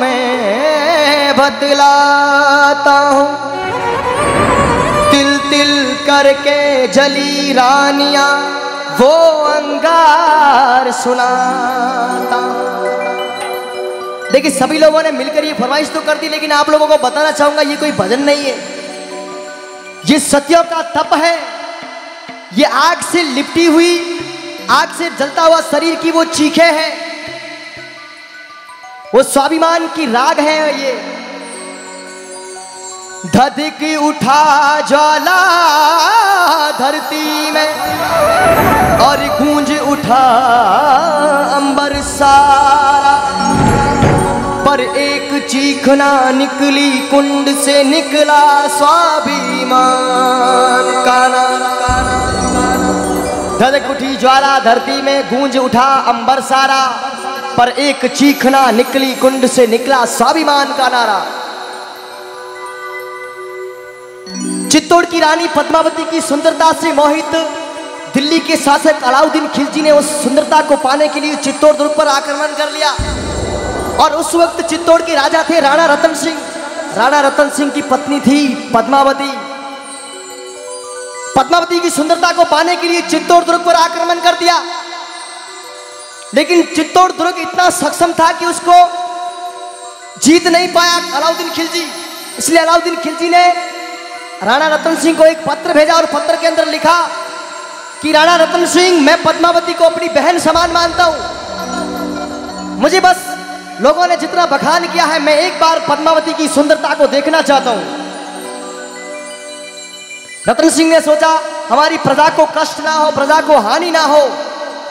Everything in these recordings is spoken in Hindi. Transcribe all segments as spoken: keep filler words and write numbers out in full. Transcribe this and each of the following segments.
मैं बतलाता हूँ। तिल तिल करके जली रानियाँ वो अंगार सुनाता हूँ। देखिए सभी लोगों ने मिलकर ये फरमाइश तो कर दी, लेकिन आप लोगों को बताना चाहूंगा ये कोई भजन नहीं है, ये सतियों का तप है। ये आग से लिपटी हुई, आग से जलता हुआ शरीर की वो चीखें हैं, वो स्वाभिमान की राग है। ये धधक उठा ज्वाला धरती में और गूंज उठा अंबर सारा, पर एक चीखना निकली कुंड से निकला स्वाभिमान का नारा। धड़क उठी ज्वाला धरती में गूंज उठा अंबर सारा, पर एक चीखना निकली कुंड से निकला स्वाभिमान का नारा। चित्तौड़ की रानी पद्मावती की सुंदरता से मोहित दिल्ली के शासक अलाउद्दीन खिलजी ने उस सुंदरता को पाने के लिए चित्तौड़ दुर्ग पर आक्रमण कर लिया। और उस वक्त चित्तौड़ के राजा थे राणा रतन सिंह। राणा रतन सिंह की पत्नी थी पद्मावती। पद्मावती की सुंदरता को पाने के लिए चित्तौड़ दुर्ग पर आक्रमण कर दिया, लेकिन चित्तौड़ दुर्ग इतना सक्षम था कि उसको जीत नहीं पाया अलाउद्दीन खिलजी। इसलिए अलाउद्दीन खिलजी ने राणा रतन सिंह को एक पत्र भेजा और पत्र के अंदर लिखा कि राणा रतन सिंह, मैं पद्मावती को अपनी बहन समान मानता हूं। मुझे बस लोगों ने जितना बखान किया है, मैं एक बार पद्मावती की सुंदरता को देखना चाहता हूं। रतन सिंह ने सोचा हमारी प्रजा को कष्ट ना हो, प्रजा को हानि ना हो,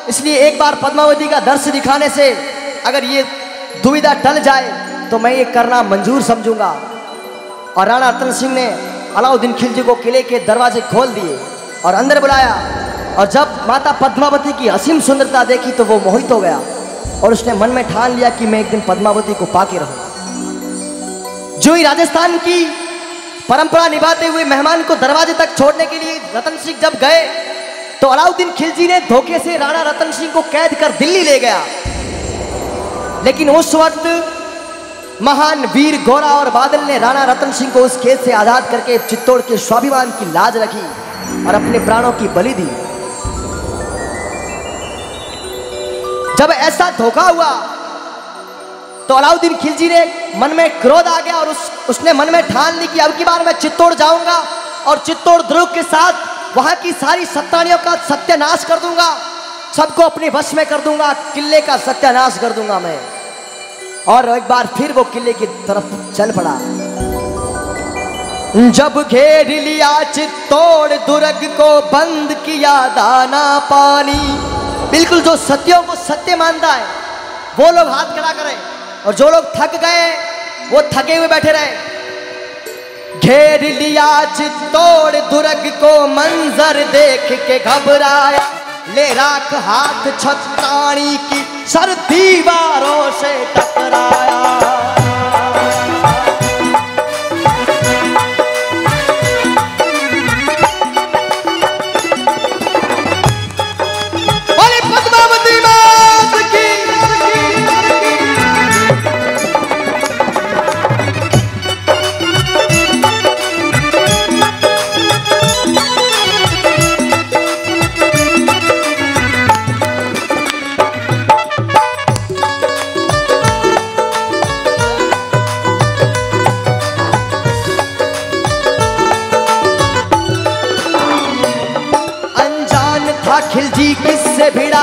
इसलिए एक बार पद्मावती का दृश्य दिखाने से अगर ये दुविधा टल जाए तो मैं ये करना मंजूर समझूंगा। और राणा रतन सिंह ने अलाउद्दीन खिलजी को किले के दरवाजे खोल दिए और अंदर बुलाया। और जब माता पद्मावती की असीम सुंदरता देखी तो वो मोहित हो गया और उसने मन में ठान लिया कि मैं एक दिन पद्मावती को पाके रहूंगा। जो ही राजस्थान की परंपरा निभाते हुए मेहमान को दरवाजे तक छोड़ने के लिए रतन सिंह जब गए तो अलाउद्दीन खिलजी ने धोखे से राणा रतन सिंह को कैद कर दिल्ली ले गया। लेकिन उस वक्त महान वीर गोरा और बादल ने राणा रतन सिंह को उस कैद से आजाद करके चित्तौड़ के स्वाभिमान की लाज रखी और अपने प्राणों की बलि दी। जब ऐसा धोखा हुआ तो अलाउद्दीन खिलजी ने मन में क्रोध आ गया और उस, उसने मन में ठान ली कि अब की बार मैं चित्तौड़ जाऊंगा और चित्तौड़ दुर्ग के साथ वहां की सारी सत्तानियों का सत्यानाश कर दूंगा, सबको अपने वश में कर दूंगा, किले का सत्यानाश कर दूंगा मैं। और एक बार फिर वो किले की तरफ चल पड़ा। जब घेर लिया चित्तौड़ दुर्ग को, बंद किया दाना पानी। बिल्कुल जो सत्यों को सत्य मानता है वो लोग हाथ खड़ा करें और जो लोग थक गए वो थके हुए बैठे रहे। घेर लिया चित्तौड़ दुर्ग को, मंजर देख के घबराया, ले राख हाथ छतानी की, सर दीवारों से टकराया। खिलजी किससे भिड़ा,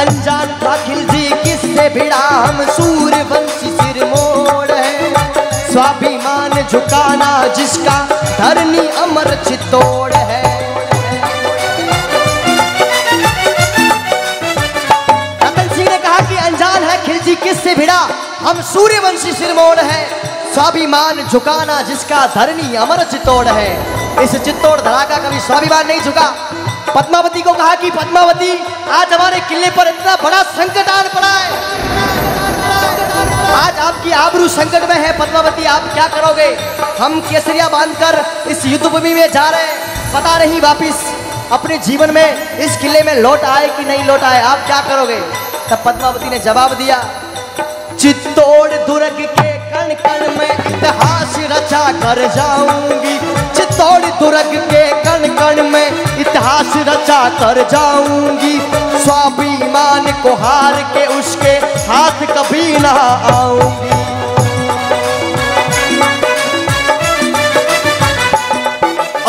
अनजान था खिलजी किससे भिड़ा, हम सूर्यवंशी सिरमोड़ है, स्वाभिमान झुकाना जिसका, धरनी अमर चित्तौड़ है। रतन सिंह ने कहा कि अनजान है खिलजी किससे भिड़ा, हम सूर्यवंशी सिरमोड़ है, स्वाभिमान झुकाना जिसका, धरनी अमर चित्तौड़ है। इस चित्तौड़ धरा का कभी स्वाभिमान नहीं झुका। पद्मावती को कहा कि पद्मावती, आज हमारे किले पर इतना बड़ा संकट आन पड़ा है, आज आपकी आबरू संकट में है, पद्मावती आप क्या करोगे? हम केसरिया बांधकर इस युद्ध भूमि में जा रहे हैं, पता नहीं वापिस अपने जीवन में इस किले में लौट आए कि नहीं लौट आए, आप क्या करोगे? तब पद्मावती ने जवाब दिया, चित्तौड़ दुर्ग के कण कण में इतिहास रचा कर जाऊंगी, चित्तौड़ दुर्ग के कण कण में इतिहास रचा कर जाऊंगी। स्वाभिमान को हार के उसके हाथ कभी ना आऊंगी।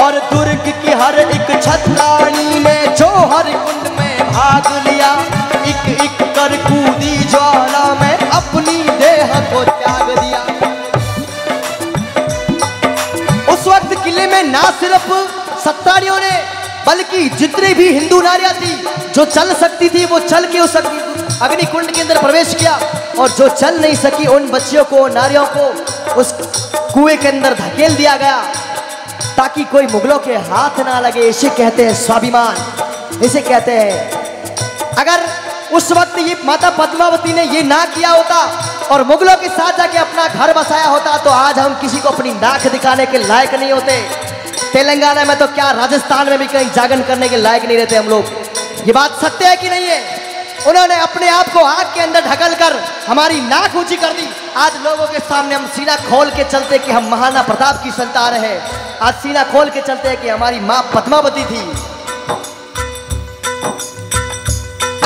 और दुर्ग की हर एक छतरानी ने जो हर कुंड में भाग लिया, एक एक कर कूदी ज्वाला में अपनी देह को त्याग दिया। उस वक्त किले में ना सिर्फ सत्तानियों ने बल्कि जितने भी हिंदू नारियां थी जो चल सकती थी वो चल के उस अग्निकुंड के अंदर प्रवेश किया, और जो चल नहीं सकी उन बच्चियों को नारियों को उस कुएं के अंदर धकेल दिया गया ताकि कोई मुगलों के हाथ ना लगे। इसे कहते हैं स्वाभिमान, इसे कहते हैं। अगर उस वक्त ये माता पद्मावती ने ये ना किया होता और मुगलों के साथ जाके अपना घर बसाया होता तो आज हम किसी को अपनी नाक दिखाने के लायक नहीं होते। तेलंगाना में तो क्या, राजस्थान में भी कहीं जागन करने के लायक नहीं रहते हम लोग। ये बात सत्य है कि नहीं है? उन्होंने अपने आप को आग के अंदर ढकल कर हमारी नाक ऊंची कर दी। आज लोगों के सामने हम सीना खोल के चलते कि हम महाराणा प्रताप की संतान है। आज सीना खोल के चलते कि हमारी माँ पद्मावती थी।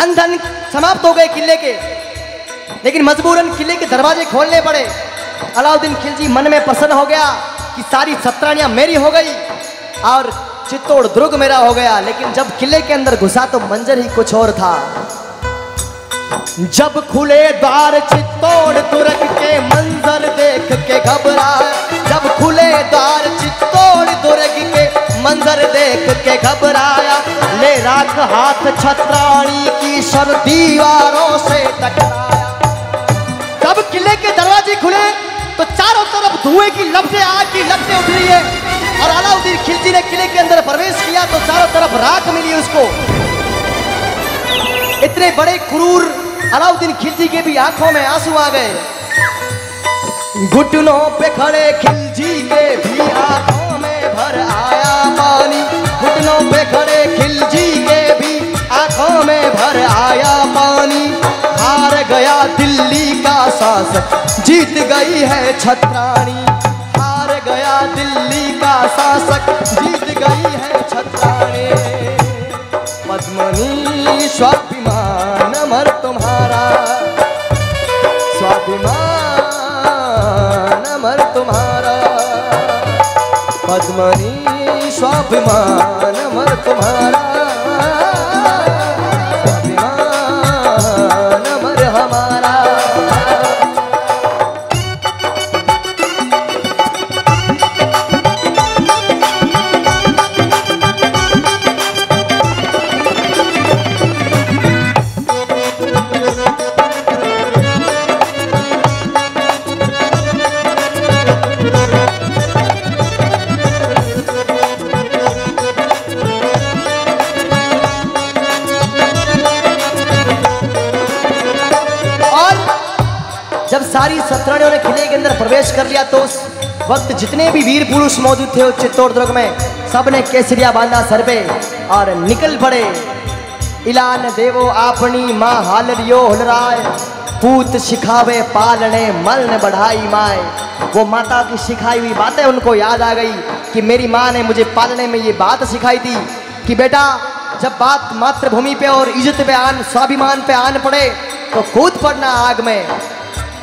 अंधन समाप्त हो गए किले के, लेकिन मजबूरन किले के दरवाजे खोलने पड़े। अलाउद्दीन खिलजी मन में प्रसन्न हो गया कि सारी सत्रानियां मेरी हो गई और चित्तौड़ दुर्ग मेरा हो गया। लेकिन जब किले के अंदर घुसा तो मंजर ही कुछ और था। जब खुले द्वार चित्तौड़ दुर्ग के, मंजर देख के घबराए। जब खुले द्वार चित्तौड़ दुर्ग के, मंजर देख के घबराया। ले राख हाथ छत्राणी की, सब दीवारों से टकराया। जब किले के दरवाजे खुले तो चारों तरफ धुएं की लपटें, आग की लपटें उठ रही है। और अलाउद्दीन खिलजी ने किले के अंदर प्रवेश किया तो चारों तरफ राख मिली उसको। इतने बड़े क्रूर अलाउद्दीन खिलजी के भी आंखों में आंसू आ गए। घुटनों पे खड़े खिलजी के भी आंखों में भर आया पानी। घुटनों पे खड़े खिलजी के भी आंखों में भर आया पानी। हार गया दिल्ली का शासक, जीत गई है छत्राणी। हार गया दिल्ली का शासक, जीत गई है छत्राणी। पद्मिनी स्वाभिमान अमर तुम्हारा, स्वाभिमान अमर तुम्हारा। पद्मिनी स्वाभिमान अमर तुम्हारा, स्वाभिमान अमर हमारा। सारी सत्राणियों ने किले के अंदर प्रवेश कर लिया तो उस वक्त जितने भी वीर पुरुष मौजूद थे उस चित्तौड़ दुर्ग में, सबने केसरिया बांधा सर पे और निकल पड़े। इलान देवो आपनी माँ हालरियो हलराय, पूत सिखावे पालने मलन बढ़ाई माए। वो माता की सिखाई हुई बातें उनको याद आ गई कि मेरी माँ ने मुझे पालने में ये बात सिखाई थी कि बेटा जब बात मातृभूमि पे और इज्जत पे आन, स्वाभिमान पे आन पड़े तो कूद पड़ना आग में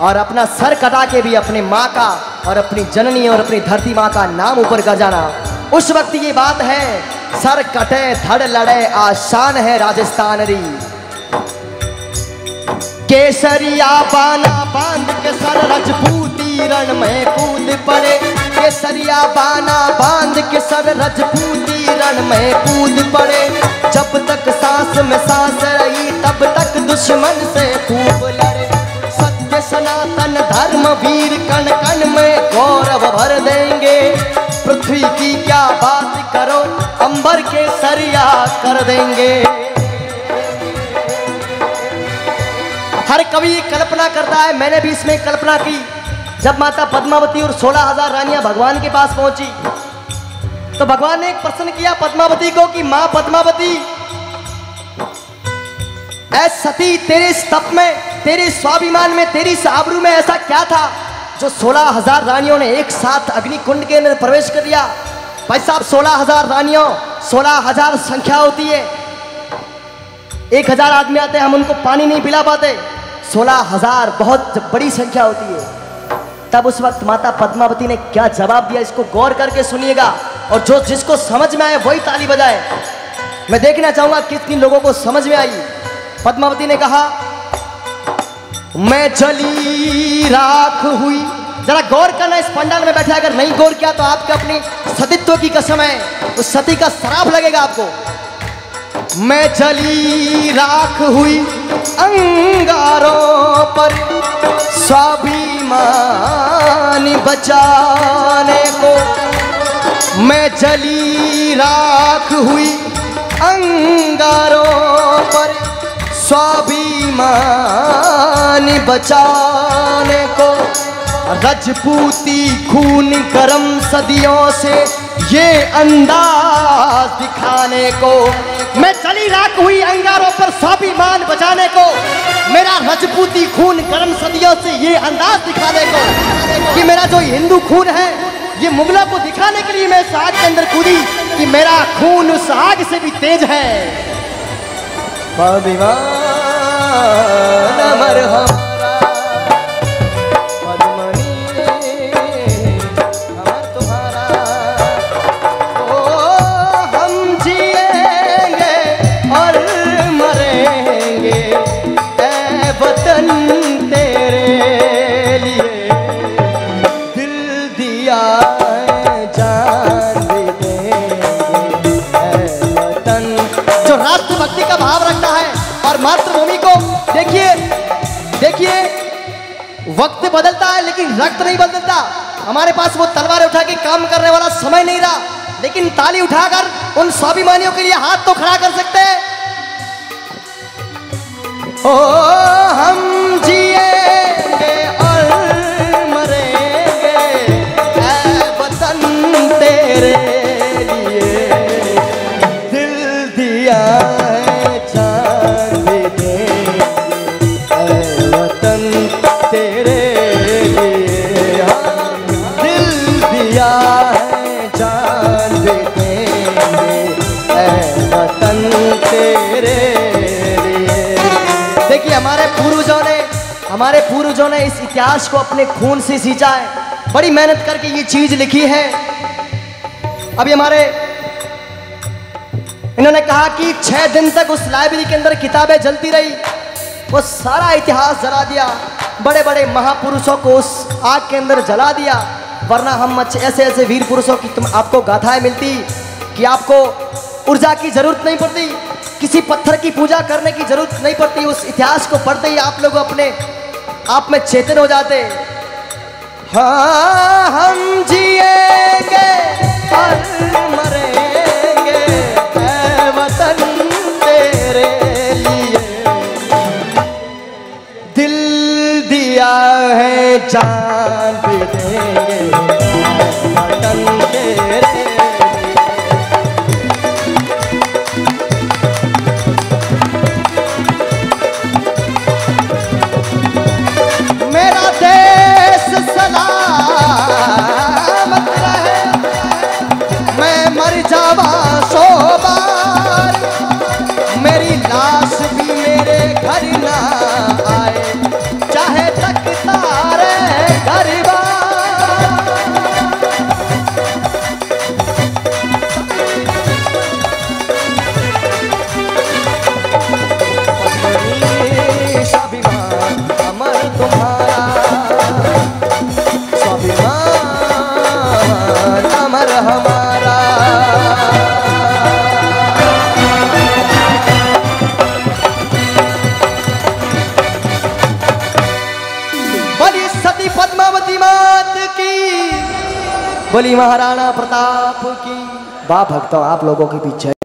और अपना सर कटा के भी अपने माँ का और अपनी जननी और अपनी धरती माँ का नाम ऊपर कर जाना। उस वक्त ये बात है, सर कटे धड़ लड़े आसान है राजस्थान री। केसरिया बाना बांध के सर रजपूती रण में कूद पड़े। केसरिया बाना बांध के सर रजपूती रण में कूद पड़े। जब तक सांस में सांस रही तब तक दुश्मन से खूब लड़े। सनातन धर्म वीर कण कण में गौरव भर देंगे। पृथ्वी की क्या बात करो, अंबर के सरिया कर देंगे। हर कवि कल्पना करता है, मैंने भी इसमें कल्पना की। जब माता पद्मावती और सोलह हजार रानियां भगवान के पास पहुंची तो भगवान ने एक प्रश्न किया पद्मावती को कि मां पद्मावती, ऐ सती, तेरे स्तप में, तेरे स्वाभिमान में, तेरी आबरू में ऐसा क्या था जो सोलह हजार रानियों ने एक साथ अग्निकुंड के अंदर प्रवेश कर लिया। भाई साहब सोलह हजार रानियों, सोलह हजार संख्या होती है, एक हजार आदमी आते हैं, हम उनको पानी नहीं पिला पाते, सोलह हजार बहुत बड़ी संख्या होती है। तब उस वक्त माता पद्मावती ने क्या जवाब दिया, इसको गौर करके सुनिएगा, और जो जिसको समझ में आए वही ताली बजाए। मैं देखना चाहूंगा किस किन लोगों को समझ में आई। पद्मावती ने कहा मैं चली राख हुई। जरा गौर करना इस पंडाल में बैठे, अगर नहीं गौर किया तो आपके अपने सतीत्व की कसम है, उस सती का श्राप लगेगा आपको। मैं चली राख हुई अंगारों पर स्वाभिमान बचाने को, मैं चली राख हुई अंगारों पर स्वाभिमान बचाने को, रजपूती खून गरम सदियों से ये अंदाज दिखाने को। मैं चली राख हुई अंगारों पर स्वाभिमान बचाने को, मेरा रजपूती खून गरम सदियों से ये अंदाज दिखाने को कि मेरा जो हिंदू खून है ये मुगलों को दिखाने के लिए मैं इस आग के अंदर कूदी कि मेरा खून उस आग से भी तेज है। स्वाभिमान अमर हम वक्त बदलता है लेकिन रक्त नहीं बदलता। हमारे पास वो तलवार उठा के काम करने वाला समय नहीं रहा, लेकिन ताली उठाकर उन स्वाभिमानियों के लिए हाथ तो खड़ा कर सकते हैं। ओ हम जिएंगे और मरेंगे ऐ वतन तेरे लिए, दिल दिया है जान दे ऐ वतन तेरे लिए, दिल दिया है जान दे ऐ वतन तेरे। देखिए हमारे पूर्वजों ने हमारे पूर्वजों ने इस इतिहास को अपने खून से सींचा है, बड़ी मेहनत करके ये चीज लिखी है। अभी हमारे इन्होंने कहा कि छह दिन तक उस लाइब्रेरी के अंदर किताबें जलती रही, वो सारा इतिहास जला दिया, बड़े बड़े महापुरुषों को उस आग के अंदर जला दिया। वरना हम ऐसे ऐसे वीर पुरुषों की तुम आपको गाथाएं मिलती कि आपको ऊर्जा की जरूरत नहीं पड़ती, किसी पत्थर की पूजा करने की जरूरत नहीं पड़ती, उस इतिहास को पढ़ते ही आप लोग अपने आप में चेतन हो जाते। हाँ हम जिएंगे और मरेंगे ऐ वतन तेरे लिए, दिल दिया है जान भी देंगे वतन तेरे। बोली महाराणा प्रताप की। वाह भक्तों, आप लोगों के पीछे